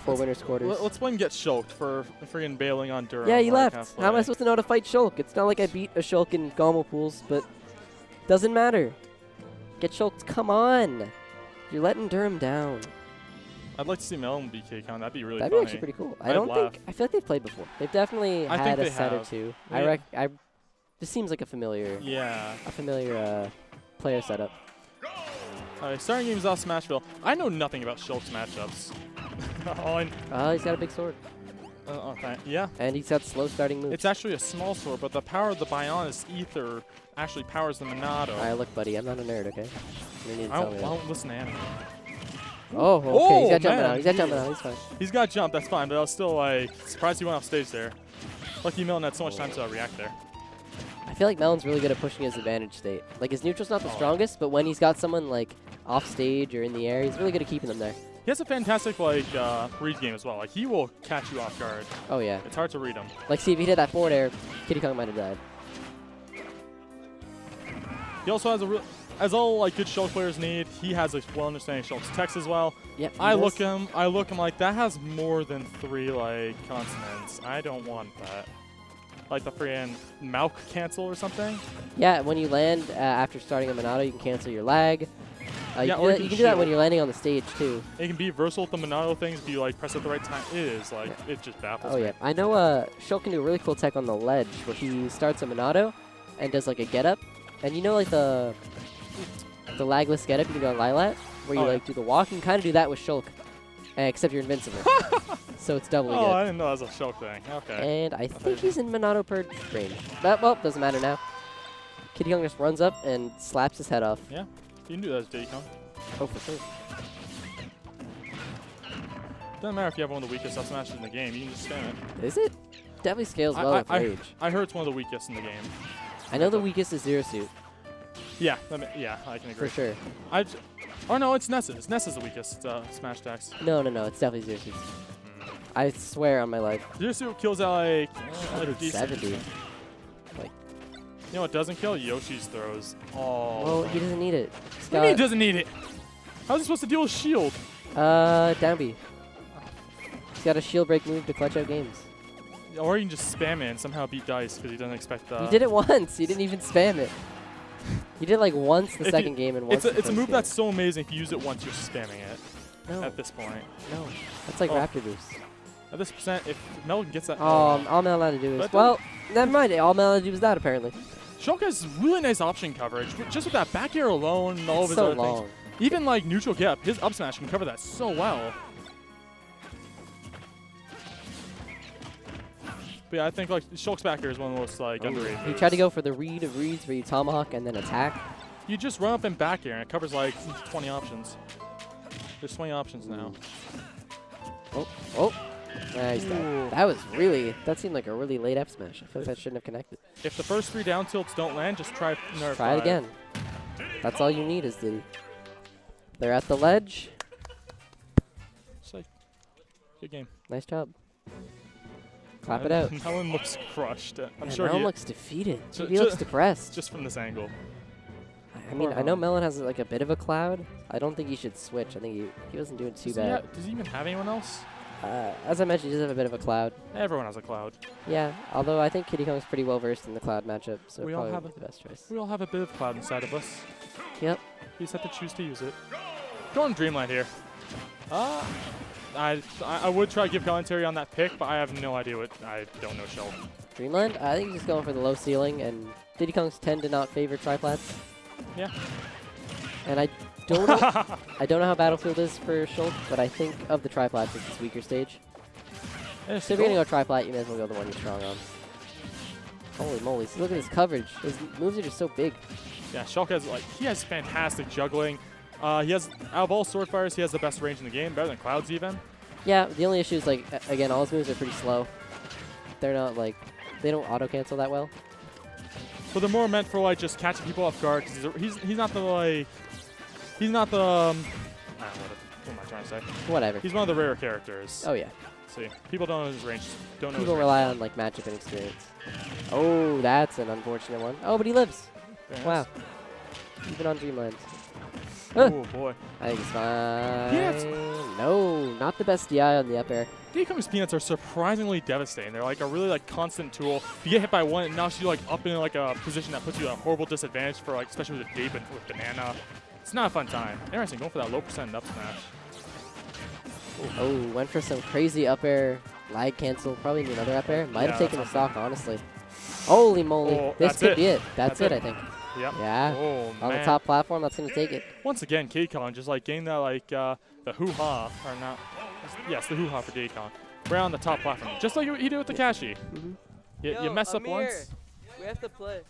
before Winter's Quarters. Let's one get Shulked for friggin' bailing on Durham. Yeah, he left. Halfway. How am I supposed to know how to fight Shulk? It's not like I beat a Shulk in Gommel Pools, but doesn't matter. Get Shulked. Come on. You're letting Durham down. I'd like to see Melon BK Con. That'd be really funny. That'd be actually pretty cool. I don't think... I feel like they've played before. They've definitely had a set or two. Yeah. I this seems like a familiar... Yeah. A familiar player setup. All right, starting games off Smashville. I know nothing about Shulk's matchups. He's got a big sword. Okay. Yeah. And he's got slow starting moves. It's actually a small sword, but the power of the Bionis Aether actually powers the Monado. Alright, look, buddy, I'm not a nerd, okay? You need to tell me that. I won't listen to anime. Oh, okay. Oh, he's got jumping out. He's got jumping out. He's fine. He's got jump. That's fine. But I was still like surprised he went off stage there. Lucky Melon had so much time to react there. I feel like Melon's really good at pushing his advantage state. Like his neutral's not the strongest, but when he's got someone like off stage or in the air, he's really good at keeping them there. He has a fantastic like read game as well. Like he will catch you off guard. Oh yeah. It's hard to read him. Like see if he did that forward air, Kiddykong might have died. He also has a real, as all like good Shulk players need, he has a well understanding Shulk's text as well. Yep. I look him like that has more than 3 like consonants. I don't want that. Like the freaking Malk cancel or something. Yeah, when you land after starting a Monado, you can cancel your lag. You can do that when you're landing on the stage, too. It can be versatile with the Monado things if you like press at the right time. It is, like, it just baffles me. Oh, yeah. I know Shulk can do a really cool tech on the ledge where he starts a Monado and does, like, a get-up. And you know, like, the lagless get-up you can do on Lilat where you, like, do the walk. You can kind of do that with Shulk, except you're invincible. So it's doubly good. Oh, I didn't know that was a Shulk thing. Okay. And I think he's in Monado Purge range. That, well, doesn't matter now. Kiddykong just runs up and slaps his head off. Yeah. You can do that as Diddy Kong. Oh, for sure. Doesn't matter if you have one of the weakest up smashes in the game. You can just spam it. Is it? Definitely scales well with rage. I heard it's one of the weakest in the game. I know the weakest is Zero Suit. Yeah, I can agree. For sure. Oh, no, it's Ness. Ness is the weakest smash attacks. No, it's definitely Zero Suit. I swear on my life. Zero Suit kills out like 70. You know what doesn't kill? Yoshi's throws. Oh. Well, he doesn't need it. What do you mean he doesn't need it? How's he supposed to deal with shield? Down B. He's got a shield break move to clutch out games. Or he can just spam it and somehow beat dice because he doesn't expect that. He did it once. He didn't even spam it. He did it like once the second game and once the first game. It's a move that's so amazing. If you use it once, you're spamming it. No. At this point. No. That's like Raptor Boost. At this percent, if Melon gets that... Oh, all Melon had to do is... Well, never mind. All Melon had to do was that, apparently. Shulk has really nice option coverage. Just with that back air alone and all of his other things. Even, like, neutral get up, his up smash can cover that so well. But yeah, I think, like, Shulk's back air is one of the most, like, underrated moves. You try to go for the read of reads where you tomahawk and then attack. You just run up and back air, and it covers, like, 20 options. There's 20 options now. Oh. Nice. That was really... That seemed like a really late up smash. I feel like that shouldn't have connected. If the first 3 down tilts don't land, just try it again. That's all you need is Diddy. They're at the ledge. Good game. Nice job. Clap it out. Melon looks crushed. Melon looks defeated. He looks depressed. Just from this angle. I mean, I know Melon has like a bit of a cloud. I don't think he should switch. I think he wasn't doing too bad. Does he even have anyone else? As I mentioned, he does have a bit of a cloud. Everyone has a cloud. Yeah, although I think Kiddykong is pretty well versed in the cloud matchup, so we probably the best choice. We all have a bit of cloud inside of us. Yep. We just have to choose to use it. Going Dreamland here. I would try to give commentary on that pick, but I have no idea what I don't know. Shell. Dreamland. I think he's just going for the low ceiling, and Diddy Kongs tend to not favor triplats. Yeah. And I don't know how Battlefield is for Shulk, but I think of the triplats as its weaker stage. So if you're going to go triplat, you may as well go the one you're strong on. Holy moly, so look at his coverage. His moves are just so big. Yeah, Shulk has, like, he has fantastic juggling. He has, out of all Swordfires, he has the best range in the game, better than Clouds even. Yeah, the only issue is, like, again, all his moves are pretty slow. They're not, like, they don't auto-cancel that well. But they're more meant for, like, just catching people off guard, because he's not the, like... He's not the, what am I trying to say? Whatever. He's one of the rarer characters. Oh, yeah. See, people don't know his range. People rely on, like, matchup and experience. Oh, that's an unfortunate one. Oh, but he lives. Wow. Even on Dreamland. Oh boy. I think it's fine. Peanuts. No, not the best DI on the up air. Diddy Kong's peanuts are surprisingly devastating. They're like a really like constant tool. If you get hit by one, it knocks you like up in like a position that puts you at a horrible disadvantage for like, especially with a deep and with banana. It's not a fun time. Interesting, going for that low percent up smash. Oh, went for some crazy up air lag cancel. Probably need another up air. Might have taken the stock, honestly. Holy moly. Oh, this could be it. That's it, I think. Yep. Yeah. Oh, on the top platform, that's going to take it. Once again, Kiddykong just like getting that, like, the hoo ha, or not. Yes, the hoo ha for Kiddykong. We're on the top platform. Just like you did with the Kashi. You mess up once. We have to play.